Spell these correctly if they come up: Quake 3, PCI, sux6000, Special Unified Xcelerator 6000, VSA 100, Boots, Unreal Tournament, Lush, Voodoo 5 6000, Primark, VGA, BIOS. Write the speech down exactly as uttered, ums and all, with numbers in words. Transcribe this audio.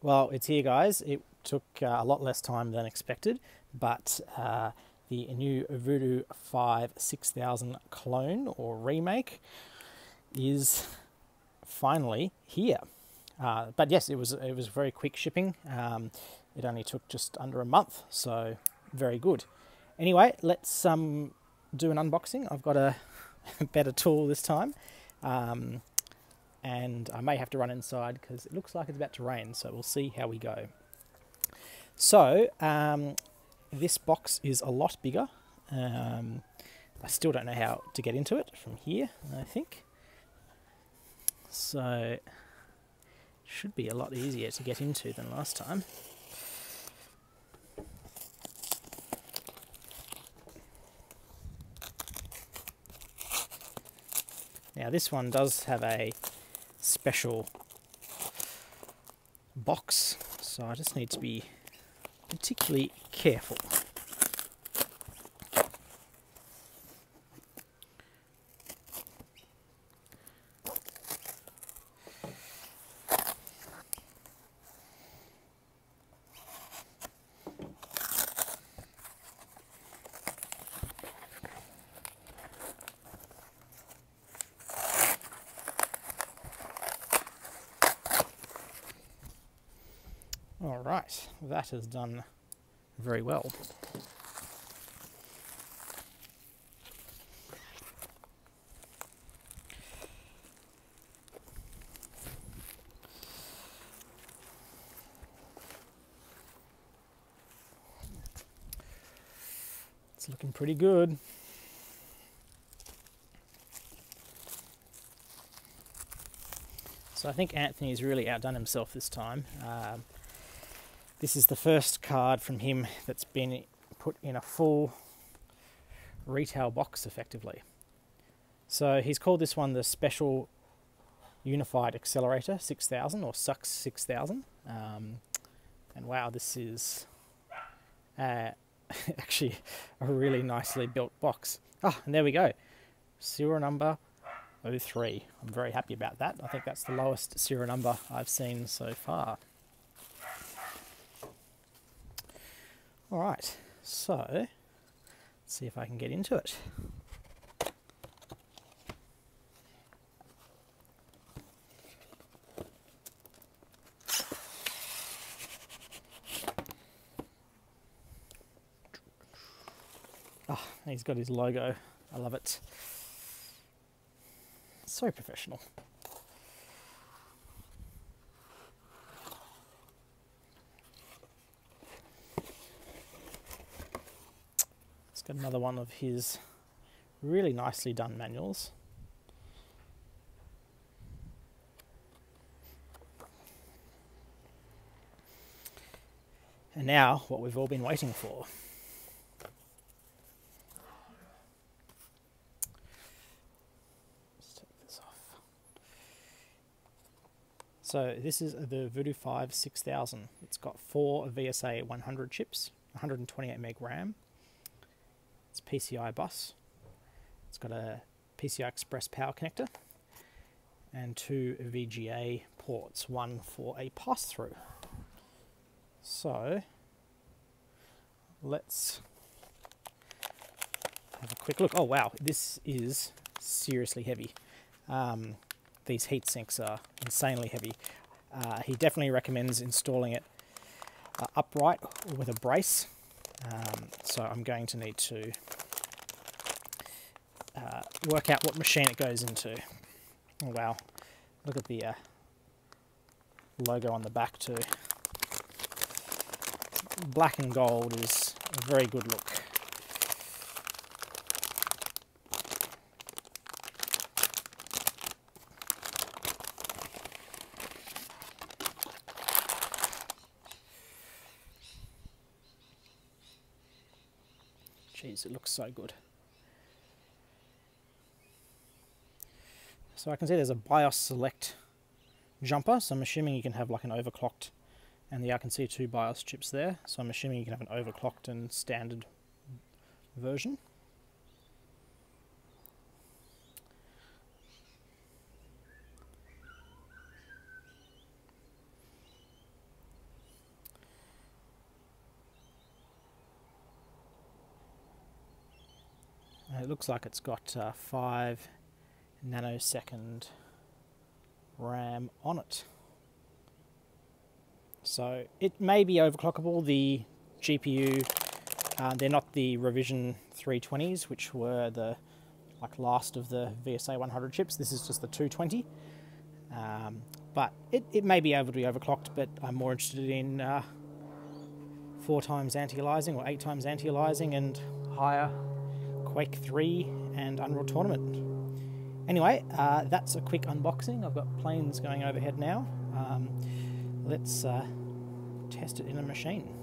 Well, it's here, guys. It took uh, a lot less time than expected, but uh, the new Voodoo five six thousand clone or remake is finally here. Uh, but yes, it was it was very quick shipping. Um, it only took just under a month, so very good. Anyway, let's um, do an unboxing. I've got a better tool this time, um, and I may have to run inside because it looks like it's about to rain, so we'll see how we go. So um, this box is a lot bigger. Um, I still don't know how to get into it from here, I think. So should be a lot easier to get into than last time. Now this one does have a special box, so I just need to be particularly careful. All right, that has done very well. It's looking pretty good. So I think Anthony's really outdone himself this time. Um, This is the first card from him that's been put in a full retail box, effectively. So he's called this one the Special Unified Xcelerator six thousand, or S U X six thousand. Um, and wow, this is uh, actually a really nicely built box. Ah, and there we go. Serial number oh three. I'm very happy about that. I think that's the lowest serial number I've seen so far. All right, so let's see if I can get into it. Ah, oh, he's got his logo. I love it. So professional. Got another one of his really nicely done manuals. And now, what we've all been waiting for. Let's take this off. So this is the Voodoo five six thousand. It's got four V S A one hundred chips, one hundred twenty-eight meg RAM. P C I bus. It's got a P C I Express power connector and two V G A ports, one for a pass-through. So let's have a quick look. Oh wow, this is seriously heavy. Um, these heat sinks are insanely heavy. Uh, he definitely recommends installing it uh, upright or with a brace. Um, so I'm going to need to uh, work out what machine it goes into. Oh wow, look at the uh, logo on the back too. Black and gold is a very good look. Jeez, it looks so good. So I can see there's a BIOS select jumper, so I'm assuming you can have like an overclocked, and the, I can see two BIOS chips there, so I'm assuming you can have an overclocked and standard version. it looks like it's got uh, five nanosecond RAM on it. So it may be overclockable. The G P U, uh, they're not the revision three twenties, which were the like last of the V S A one hundred chips. This is just the two twenty. Um, but it, it may be able to be overclocked, but I'm more interested in uh, four times anti-aliasing or eight times anti-aliasing and higher Quake three and Unreal Tournament. Anyway, uh, that's a quick unboxing. I've got planes going overhead now. Um, let's uh, test it in a machine.